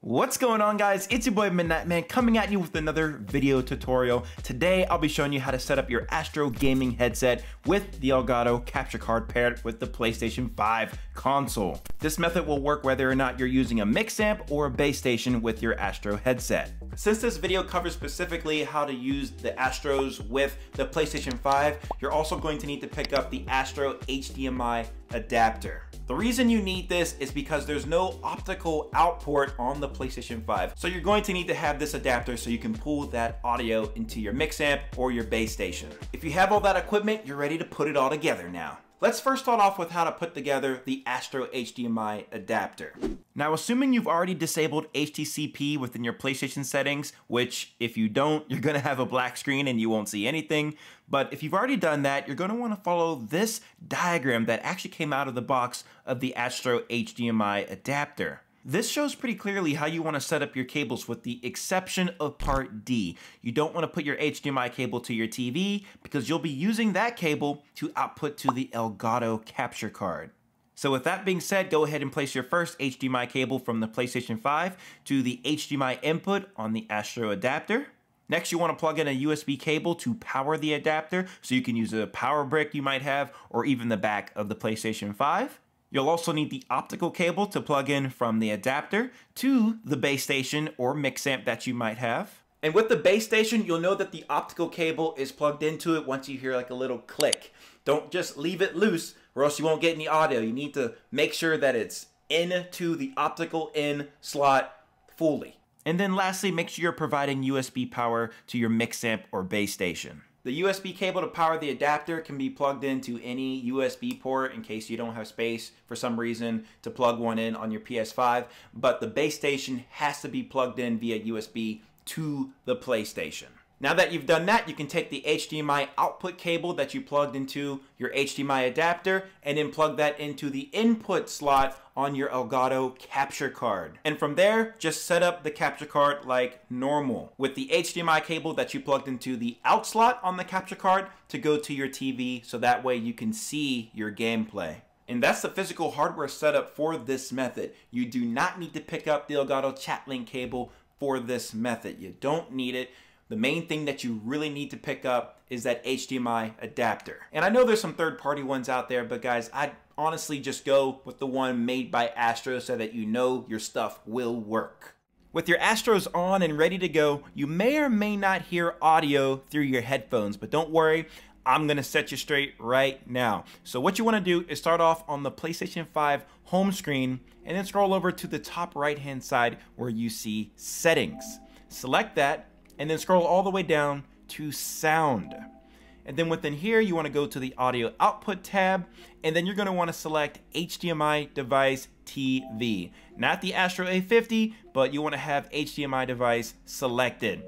What's going on, guys? It's your boy MidnightMan coming at you with another video tutorial. Today I'll be showing you how to set up your Astro gaming headset with the Elgato capture card paired with the PlayStation 5 console. This method will work whether or not you're using a mix amp or a base station with your Astro headset. Since this video covers specifically how to use the Astros with the PlayStation 5, you're also going to need to pick up the Astro HDMI adapter. The reason you need this is because there's no optical out port on the PlayStation 5. So you're going to need to have this adapter so you can pull that audio into your mix amp or your base station. If you have all that equipment, you're ready to put it all together now. Let's first start off with how to put together the Astro HDMI adapter. Now, assuming you've already disabled HDCP within your PlayStation settings, which if you don't, you're gonna have a black screen and you won't see anything. But if you've already done that, you're gonna wanna follow this diagram that actually came out of the box of the Astro HDMI adapter. This shows pretty clearly how you want to set up your cables, with the exception of part D. You don't want to put your HDMI cable to your TV because you'll be using that cable to output to the Elgato capture card. So with that being said, go ahead and place your first HDMI cable from the PlayStation 5 to the HDMI input on the Astro adapter. Next, you want to plug in a USB cable to power the adapter, so you can use a power brick you might have or even the back of the PlayStation 5. You'll also need the optical cable to plug in from the adapter to the base station or mix amp that you might have. And with the base station, you'll know that the optical cable is plugged into it once you hear like a little click. Don't just leave it loose or else you won't get any audio. You need to make sure that it's into the optical in slot fully. And then lastly, make sure you're providing USB power to your mix amp or base station. The USB cable to power the adapter can be plugged into any USB port in case you don't have space for some reason to plug one in on your PS5, but the base station has to be plugged in via USB to the PlayStation. Now that you've done that, you can take the HDMI output cable that you plugged into your HDMI adapter and then plug that into the input slot on your Elgato capture card. And from there, just set up the capture card like normal, with the HDMI cable that you plugged into the out slot on the capture card to go to your TV, so that way you can see your gameplay. And that's the physical hardware setup for this method. You do not need to pick up the Elgato Chatlink cable for this method. You don't need it. The main thing that you really need to pick up is that HDMI adapter. And I know there's some third-party ones out there, but guys, I'd honestly just go with the one made by Astro so that you know your stuff will work. With your Astros on and ready to go, you may or may not hear audio through your headphones, but don't worry, I'm gonna set you straight right now. So what you wanna do is start off on the PlayStation 5 home screen and then scroll over to the top right-hand side where you see settings. Select that, and then scroll all the way down to sound. And then within here, you wanna go to the audio output tab, and then you're gonna wanna select HDMI device TV. Not the Astro A50, but you wanna have HDMI device selected.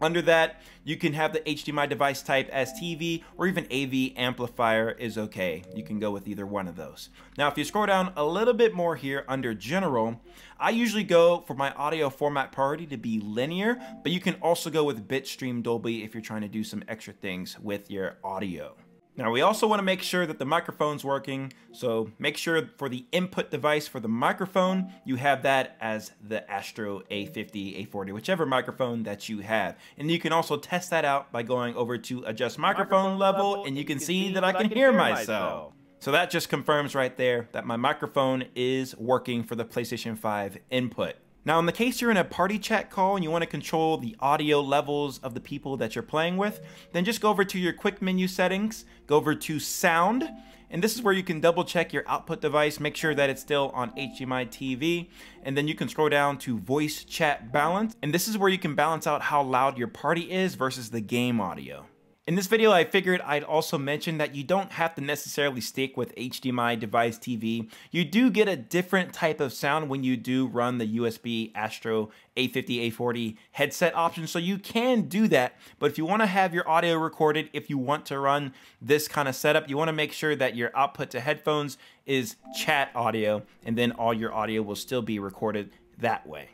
Under that, you can have the HDMI device type as TV, or even AV amplifier is okay. You can go with either one of those. Now, if you scroll down a little bit more here under general, I usually go for my audio format priority to be linear, but you can also go with Bitstream Dolby if you're trying to do some extra things with your audio. Now, we also want to make sure that the microphone's working, so make sure for the input device for the microphone, you have that as the Astro A50, A40, whichever microphone that you have. And you can also test that out by going over to adjust microphone level, and you can see that I can hear myself. So that just confirms right there that my microphone is working for the PlayStation 5 input. Now, in the case you're in a party chat call and you want to control the audio levels of the people that you're playing with, then just go over to your quick menu settings, go over to sound, and this is where you can double check your output device, make sure that it's still on HDMI TV, and then you can scroll down to voice chat balance, and this is where you can balance out how loud your party is versus the game audio. In this video, I figured I'd also mention that you don't have to necessarily stick with HDMI device TV. You do get a different type of sound when you do run the USB Astro A50, A40 headset option, so you can do that. But if you want to have your audio recorded, if you want to run this kind of setup, you want to make sure that your output to headphones is chat audio, and then all your audio will still be recorded that way.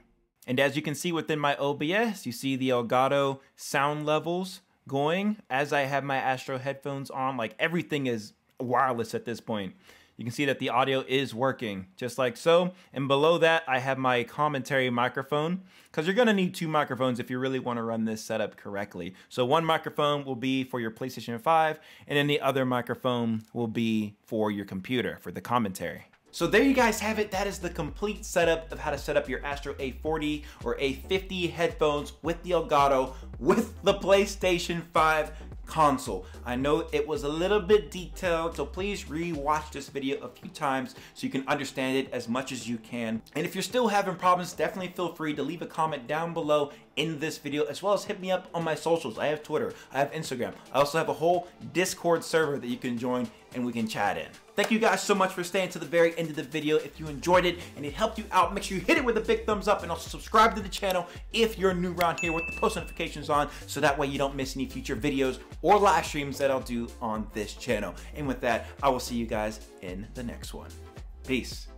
And as you can see within my OBS, you see the Elgato sound levels going as I have my Astro headphones on. Like, everything is wireless at this point. you can see that the audio is working just like so. And below that, I have my commentary microphone, because you're gonna need two microphones if you really wanna run this setup correctly. So one microphone will be for your PlayStation 5, and then the other microphone will be for your computer for the commentary. So there you guys have it. That is the complete setup of how to set up your Astro A40 or A50 headphones with the Elgato with the PlayStation 5 console. I know it was a little bit detailed, so please re-watch this video a few times so you can understand it as much as you can. And if you're still having problems, definitely feel free to leave a comment down below in this video, as well as hit me up on my socials. I have Twitter, I have Instagram. I also have a whole Discord server that you can join and we can chat in. Thank you guys so much for staying to the very end of the video. If you enjoyed it and it helped you out, make sure you hit it with a big thumbs up, and also subscribe to the channel if you're new around here with the post notifications on, so that way you don't miss any future videos or live streams that I'll do on this channel. And with that, I will see you guys in the next one. Peace.